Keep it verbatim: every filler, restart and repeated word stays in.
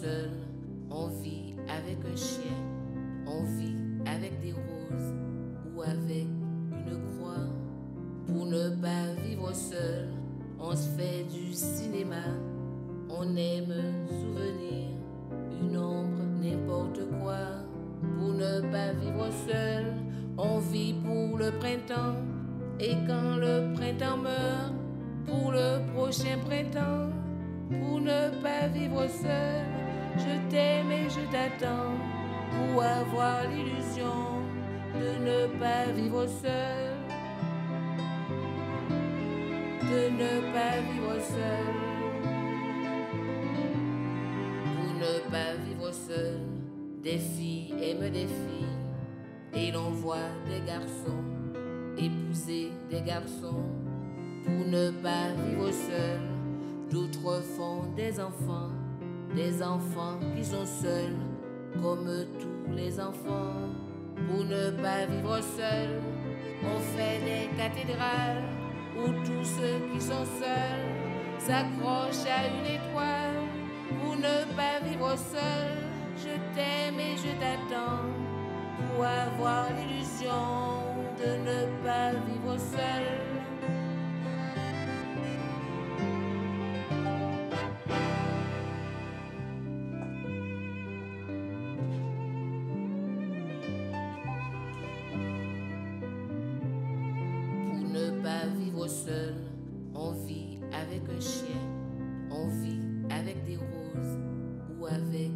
seul, on vit avec un chien, on vit avec des roses ou avec une croix. Pour ne pas vivre seul, on se fait du cinéma, on aime souvenir, une ombre, n'importe quoi. Pour ne pas vivre seul, on vit pour le printemps, et quand le printemps meurt, pour le prochain printemps. Pour ne pas vivre seul, je t'aime et je t'attends, pour avoir l'illusion de ne pas vivre seul, de ne pas vivre seul. Pour ne pas vivre seul, des filles aiment des filles, et l'on voit des garçons épouser des garçons. Pour ne pas vivre seul, d'autres font des enfants, des enfants qui sont seuls, comme tous les enfants. Pour ne pas vivre seul, on fait des cathédrales, où tous ceux qui sont seuls s'accrochent à une étoile. Pour ne pas vivre seul, je t'aime et je t'attends, pour avoir l'illusion de ne pas vivre seul. Seul, on vit avec un chien, on vit avec des roses ou avec